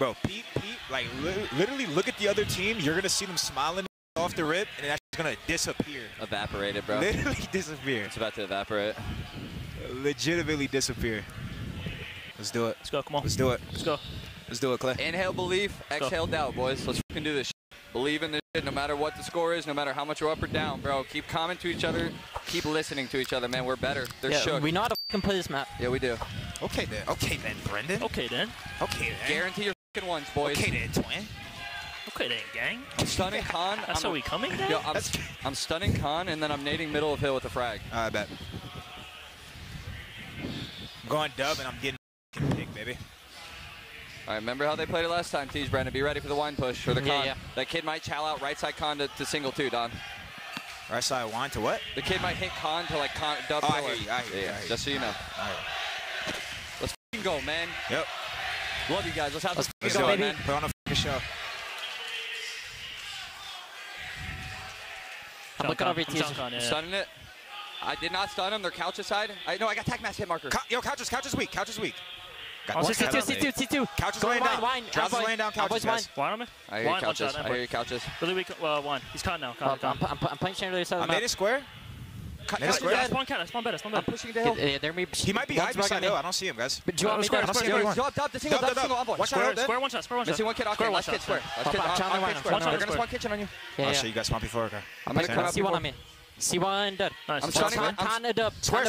Bro, Pete, like literally look at the other team. You're going to see them smiling off the rip, and that's going to disappear. Evaporate it, bro. Literally disappear. It's about to evaporate. Legitimately disappear. Let's do it. Let's go, come on. Let's do it. Let's go. Let's do it, Clay. Inhale belief, exhale doubt, boys. Let's fucking do this shit. Believe in this shit no matter what the score is, no matter how much we're up or down, bro. Keep calming to each other. Keep listening to each other, man. We're better. They're shook. We know how to fucking play this map. Yeah, we do. Okay, then. Okay, then, Brendan. Okay, then. Okay, then. Guarantee your fucking ones, boys. Okay, then, twin. Okay, then, gang. I'm stunning Khan. That's how we coming, gang? Yo, I'm stunning Khan, and then I'm nading middle of hill with a frag. I bet. I'm going dub, and I'm getting picked, baby. All right, remember how they played it last time, please, Brendan. Be ready for the wine push or the con. Yeah. That kid might chow out right side con to single two, Don. Right side wine to what? The kid might hit con to like con double. Oh, I hear you. Just so you know. All right. Let's go, man. Yep. Love you guys. Let's have this go, man. Put on a show. I'm looking over your stunning it. I did not stun him. They're couch aside. No, I got tac mask hit marker. Yo, couch is weak. Couch is weak. C2. Couch is laying down. Drops is laying down. Couch is guys. Wine on me. I hear couches. I hear couches. Really weak. Wine. He's caught now. I'm playing chandelier side of the map. I made it square. Made it square. Spawn cat. Spawn better. Spawn better. I'm pushing down. He might be hiding beside hill. I don't see him, guys. Do you want me to? I don't see him. Dub the single. Dub the single. Watch out. Square one shot. Square one shot. Missing one kid. Square one shot. Square. They're gonna spawn kitchen on you. I'll show you guys spawn before. I'm gonna come out. C1 on me. C1 dead. Nice. I'm shooting. Con and dub. Square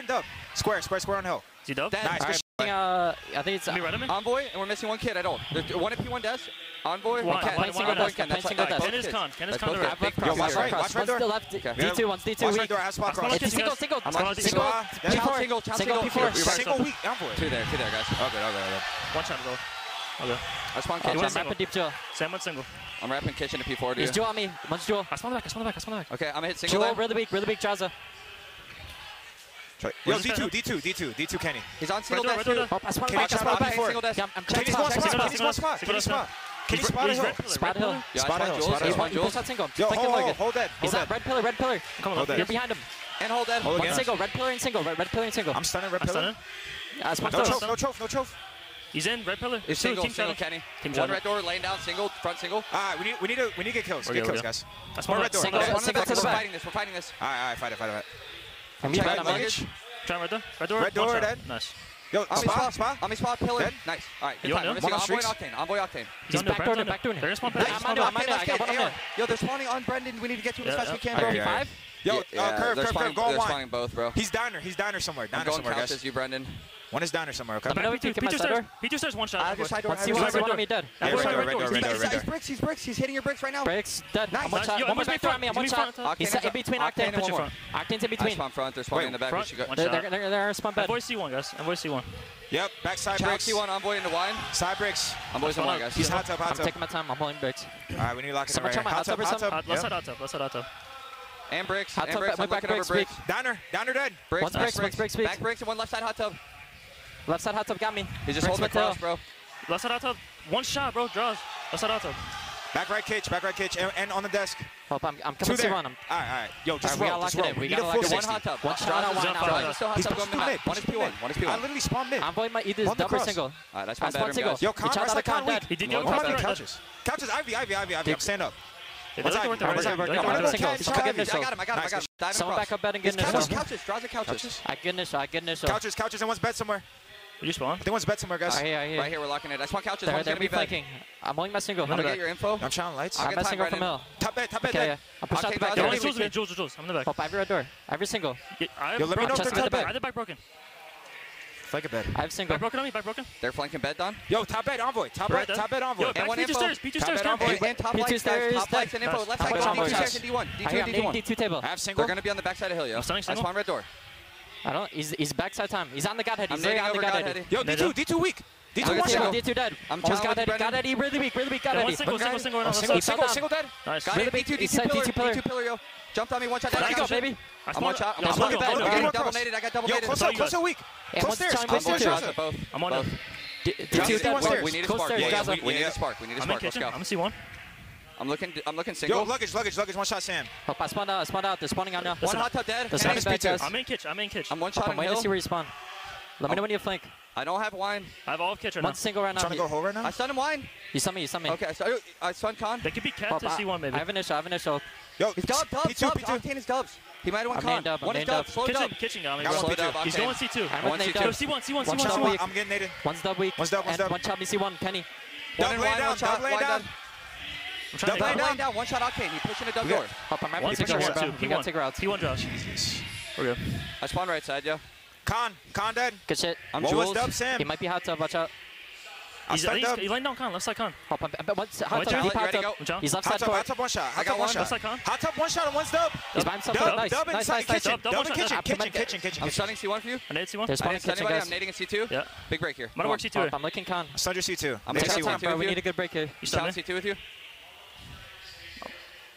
and dub. Square on hill. You dub? Nice. I think it's Envoy, and we're missing one kid at all. One at P1 Des, Envoy, one Ken. Ken is con. Ken is con. Watch right door. D2, one's D2. Watch right door. Single. Single weak. Envoy. Two there, guys. Okay. One shot to go. Okay. I spawn kitchen. I'm rapping deep duel. Sam went single. I'm rapping kitchen to P4. He's duel on me. One's duel. I spawn the back. Okay, I'm gonna hit single. Duel, really big, Jazza. Yo, D2 Kenny. He's on single desk. I'm checking spot. Kenny's spot hill. Spot hill. Yo, hold that. He's on red pillar. You're behind him. And hold that. One single, red pillar and single. I'm stunning red pillar. No choke. He's in red pillar. He's single Kenny. One red door, laying down single, front single. Alright, we need to get kills. Get kills, guys. That's one red door. We're fighting this. Alright, fight it. Red door, dead. Nice. Yo, I'm spot, pillar. Dead. Nice. All right, good time. We're Envoy Octane. He's back doing it. They're spawning. I'm on. Yo, they're spawning on Brendan. We need to get to him as fast as we can, bro. P5? Yo, curve, go on. They're spawning both, bro. He's diner somewhere. Diner somewhere, guys. I'm going couches, you, Brendan. One is diner somewhere, okay? P2 starts one shot. I have your side door. C1 dead. He's bricks. He's hitting your bricks right now. Bricks dead. Nice. One more back door on me. I'm one shot. He's in between Octane and one. Octane's in between. I spawn front. They're spawning in the back. They're spawn bed. Envoy C1, guys. Envoy C1. Yep. Back side bricks. C1 Envoy into wine. Side bricks. Envoy's in wine, guys. He's hot tub. I'm taking my time. I'm holding bricks. All right, we need to lock it right here. Hot tub. Let's hot tub. And bricks. And bricks. I'm looking over bricks. Diner dead. Bricks. Back bricks and one left side hot tub. Left side hot tub got me. He's just holding the cross, bro. Left side hot tub. One shot, bro. Draws. Left side hot tub. Back right cage. And on the desk. Hope I'm coming to run him. All right. Yo, just roll. We got to lock it in. One hot tub. One shot on one. One is P1. I literally spawned mid. I'm going my either double or single. All right, I spawned single. Yo, Con, that's like Con weak. He did get one. Couches. Ivy. Stand up. I got him. Someone back up bed and get initial. Draws the couches. I get initial. Couches and one's bed somewhere. Did you spawn? I think one's bed somewhere, guys. Right here, we're locking it. I spawn couches. They're going to be flanking. I'm holding my single. I'm going to get your info. I'm shouting lights. I'm messing up from L. Top bed. Yeah. I'm pushing out the back door. Jules. I'm in the back. Every red door. Every single. Yo, let me know if they're top bed. I have the back broken. Flank a bed. I have single. Back broken on me. They're flanking bed, Don. Yo, top bed, Envoy. Top bed, Envoy. Yo, and one info. P2 stairs. And top lights, top lights and info. Left side, D2 stairs and D1. D2 table. I have single. They're going to be on the backside of hill, yo. I spawn red door. I don't. He's backside time. He's on the godhead. He's on the godhead. Yo, D2 weak. D2 one shot. D2 dead. I'm godhead. Really weak. Godhead. Single dead. Nice. D2 pillar, yo. Jumped on me, one shot. There you go, baby. I'm one shot. I'm looking back. I'm getting double naded. I got double naded. Yo, close out weak. Close stairs. I'm on both. D2 dead. We need a spark. We need a spark. Let's go. I'm in C1. I'm looking single. Yo, luggage. One shot, Sam. I spawned out. They're spawning out now. One hot top dead. I'm in kitchen. I'm one shot. I'm waiting to see where you spawn. Let me know when you flank. I don't have wine. I have all of Kitchen. One single right now. Trying to go whole right now? I stun him wine. You stun me, you stun me. Okay, so I stun Khan. They could be cat to C1 maybe. I have an issue, I have an issue. Yo, he's dubbed, P2. Octane is dubs. He might have won Khan. One is dubs. Slow dub. Kitchen got me. He's going C2. C1. I'm getting naded. One's dub weak. One shot me C1, Penny. Double lane down, double lane down. One shot Octane. He's pushing a dub door. I might push her here, bro. You gotta take her out. P1 Josh. We're good. I spawn right side, yo. Khan dead. Good shit. I'm Jules. He might be hot tub, watch out. He's laying down Khan, left side Khan. Hot tub, he's left side court. Hot tub, one shot. I got one shot. Left side Khan. Hot tub, one shot and one dub. He's by himself. Dub inside kitchen. Dub in kitchen. I'm stunning C1 for you. I naded C1. There's one in kitchen, guys. I'm nading a C2. Big break here. I'm gonna work C2. I'm looking Khan. I stunned your C2. I'm looking C1, bro. We need a good break here. You stunned C2 with you?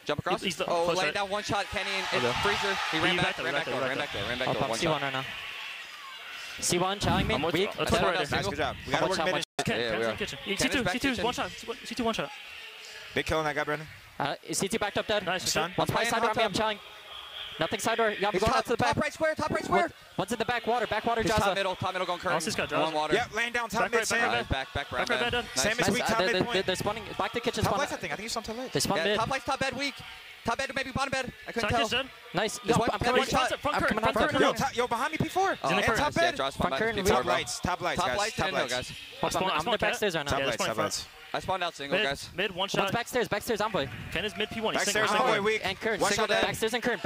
Jump across. Oh, laying down one shot, Kenny and Freezer. He ran back. I'll pop C1 right now. C1 challenging me. Weak. Let's go right there. Good job. We gotta work mid. Yeah, C2 one shot. C2 one shot. Big kill on that guy, Brandon. C2 backed up dead. Nice. One's probably side door on me. I'm challenging. Nothing side door. Yeah, I'm going out to the back. Top right square. Top right square. One's in the back water. Back water. Top middle. Top middle going current. One water. Yeah, laying down top mid. Back right bed. Same as weak. Top mid point. They're spawning. Back to kitchen. Top left. I think he's on top left. They spawned mid. Top left. Top bed weak. Top bed, maybe bottom bed. I couldn't tell. Nice. Yo, I'm coming out. Yo, behind me, P4. And top bed. Top lights, guys. I'm in the backstairs right now. Top lights. I spawned out single, guys. Mid, one shot. One's backstairs, Envoy. Ken is mid P1. Backstairs, Envoy weak. And Kern. Backstairs and Kern.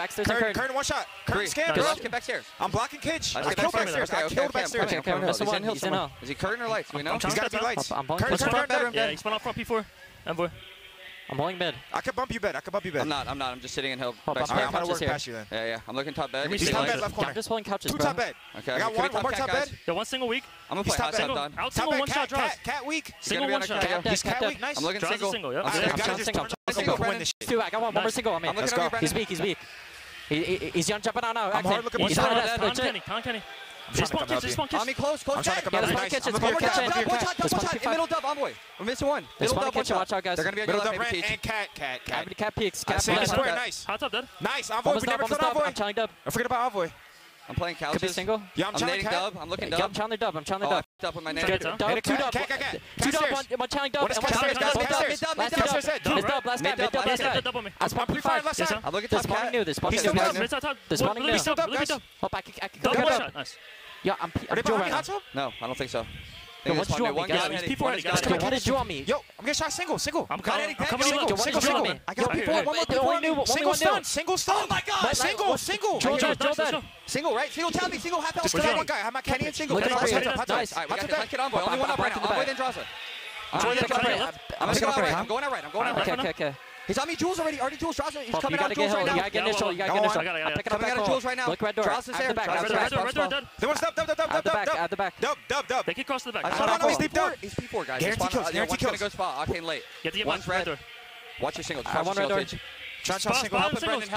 Kern, one shot. Kern scammed. Get backstairs. I'm blocking Kitch. I killed backstairs. He's in hell. Is he Kern or lights? Do we know? He's got to be lights. Kern. Yeah, he spawned out front P4. Envoy. I'm holding mid. I could bump you bed. I'm not. I'm just sitting in hill. Alright, I'm gonna work past you then. Yeah. I'm looking top bed. He's top bed left corner. I'm just holding couches, bro. Two top bed. Okay. I got one more top bed. Yo, one single weak. I'm gonna play hot top done. Out single one shot draws. Cat weak. Single one shot. He's cat weak. Nice. I'm looking single. I got one more single. I'm in. He's weak. He's young jumping out now. I'm hard looking. He's on Kenny. Just one kitchen. On me, close. Yeah, one shot. Middle dub, Envoy. We're missing one. Middle dub, one shot. Watch out, guys. They're going to be a middle dub, and cat. Cat peaks. Cat peaks. Nice. Hot top, dude. Nice. Envoy. We never played Envoy. I'm challenging dub. I forget about Envoy. I'm playing couches. Could be single. Yeah, I'm challenging dub. I'm looking dub. I'm challenging dub. Cat. Two dub. Challenging dub. Last dub. I'm looking top cat. There's spawning new. Dub. Yeah, are they behind me, hot tub? No, I don't think so. What did you want me? Yo, I'm gonna shot single. I'm coming. Single. I got P4. One more. Single stun. Oh my God. Single. Right? Single. Tell me. Single. Half health. Just kill one guy. I have my Kenny and single. Nice. Alright, let's get Envoy. Only one up right now. Envoy then Draza. I'm going out right. Okay. He's on me, Jules already. Jules, Draza, he's coming out. Jules right now. You gotta get initial. I'm picking up back home. Jules right now. Look, red door. Draza's there. Red door. They want dub. Dub. They can cross the back. No, he's deep dub. He's P4, guys. Guarantee kills. Gonna go spot. Octane late. You have to get back red door. Watch your single. Watch your single. Help Brendan.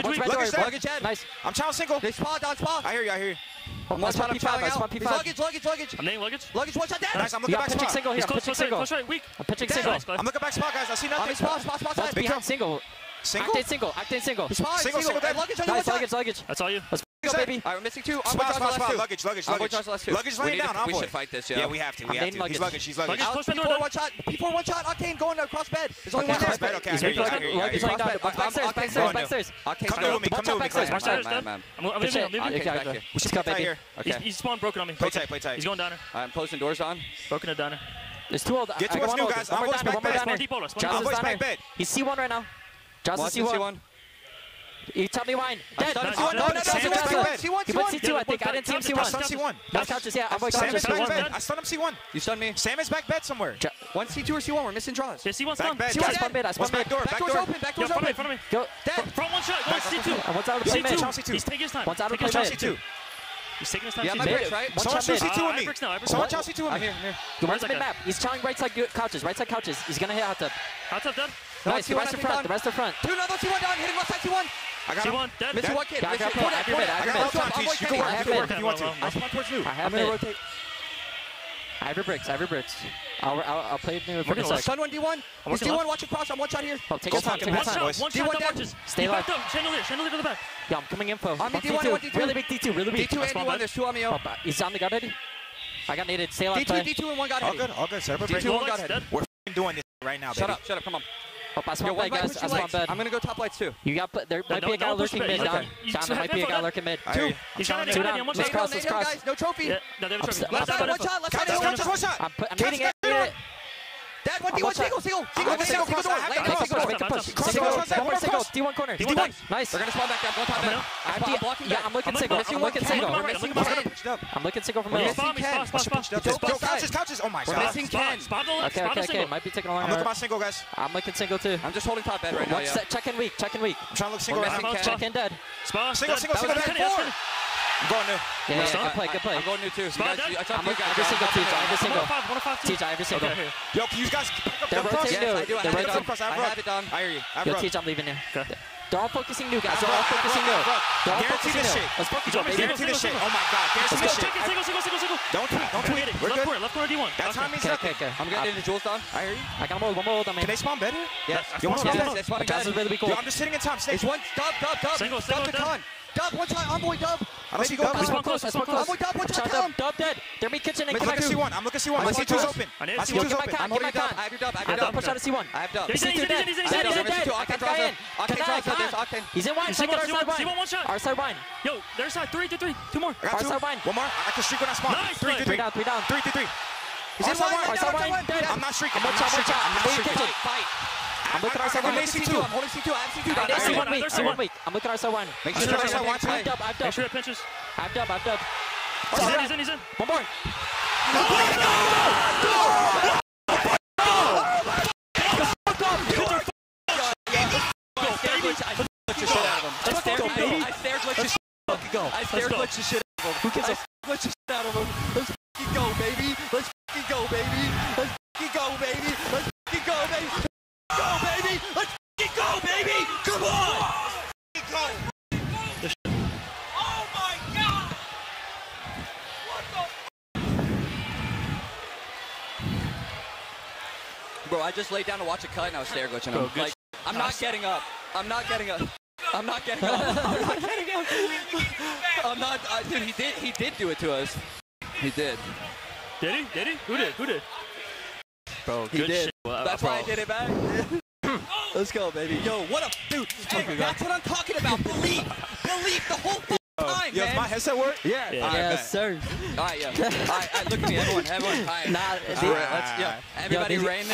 Luggage. Nice. I'm challenging single. They spawn down. I hear you. Luggage. I'm naming luggage. Luggage, one shot down. Nice, I'm looking back spot. I'm pitching single. I'm looking back spot, guys. I see nothing. Spot. Behind single. Octane single. Single. Luggage. That's all you. Go, baby. Alright, we're missing two. Spot. Luggage. Luggage laying down. We should fight this, yeah. We have to. He's luggage. P4 one shot. Octane going across bed. There's only one there. Okay, I hear you. Luggage laying down. Backstairs. Come to me. I'm leaving. We should cut back here. He spawned broken on me. Play tight. He's going downer. I'm closing doors on. Broken at downer. There's two old. Get to us new, guys. Envoy's back bed. He's C1 right now. Joss is C1. You tell me wine. Dead. No, C1. He went C2, I think. I didn't see him C1. I stunned C1. That's couches, yeah. Sam is back bed. I stunned him C1. You stunned me. Sam is back bed somewhere. One C2 or C1. We're missing draws. Yeah, C1's done. I spawned bed. Back door's open. Front of me. Dead. Front one shot. One C2. One's out of play mid. C2. He's taking his time. One's out of play mid. He's taking his time. Yeah, my bricks, right? Someone shoot C2 with me. Someone shoot C2 with me. I'm here. One's mid-map. He's challenging right side couches. He's gonna hit hot tub. Hot tub done. Nice. The rest are front. Two another C1 down. Hitting left side C1. I got C1 dead. Missing one kid. I got mid. You can work if you want to. I have mid. I Cyber Bricks. I'll play it new for a sec. Sun 1, D1. He's D1, watch it cross. I'm one shot here. Oh, take your time. Take your time. D1 dead. Stay alive. Chandelier to the back. Yeah, I'm coming in, folks. On me, D1, D2. Really big D2. Really big D2 and D1. There's two on me. He's on the godhead. I got naded. Stay alive. D2 and one godhead. All good. All good. Cyber Bricks. D2 and godhead. We're doing this right now, baby. Shut up. Come on. Oh, I spawned back, guys. I spawned bed. I'm going to go top lights, too. You got put. There might be a guy lurking mid, Don. There might be a guy lurking mid. Two. He's got it. Let's cross. Guys. No trophy. Yeah. No, they have a trophy. Left side, one shot. I'm getting it. Dad, one D1, single. One more single. D1 corner. D1. Nice. They're going to spawn back down. One top down. Yeah, I'm looking single. I'm looking single. I'm looking single from middle. Couches. Oh my god. We're missing Ken. Okay. Might be taking a long. I'm looking my single, guys. I'm looking single too. I'm just holding top bed right now. Check in weak. I'm trying to look single. Check in dead. Single. Dead. I'm going new. Yeah, good play. I'm going new too. I'm every single. Yo, can you guys pick up the cross? I have it done. I hear you. Yo, Teach, I'm leaving you. Okay. They're all focusing new, guys. They're all focusing new. Guarantee this shit. Let's focus on it. Guarantee this shit. Oh my god. Guarantee this shit. Single. Don't tweet. Left corner, D1. That's how means nothing. I'm getting into Jules down. I hear you. I got one more ult on me. Can they spawn better? Yeah. Yo, I'm just sitting in top. It's one. Dub to con. Dub, one shot, Envoy, Dub. I don't see Dub. It's one close. Envoy, Dub, one shot, Dub dead. They're mid kitchen and connect. I'm looking C1. I see two's open. I see two's open. I'm holding Dub. I have your Dub. I have Dub. Push out of C1. I have Dub. He's dead. Octane. He's in wine. Check it, our side wine. C1, one shot. Our side wine. Yo, their side. Three. Two more. Our side wine. One more. I can streak when I spawn. Three down. 3-3. He's in wine. I'm not streaking. I'm not streaking. I'm looking at R1. I'm holding C2. I have C2. I have C1. I'm looking at R1. Make sure R1. I have dub. Make sure it pinches. I have dub. He's in. One more. No! I stare glitch the shit out of him. Who gives a f***? Glitch the shit out of him. Let's f***ing go, baby. Let's f***ing go, baby. Let's go, baby! Come on! Go! Oh my god! What the f***? Bro, I just laid down to watch a cut and I was stare glitching. I'm not getting up. Dude, he did do it to us. He did. Did he? Who did? Bro, he did. That's why I did it back. Let's go, baby. Yo, what up, dude? Hey, that's what I'm talking about. Believe the whole time, man. Yo, my headset work? Yeah. Right, yes, sir. All right, look at me, everyone. Nah, all right, let's, everybody, rain.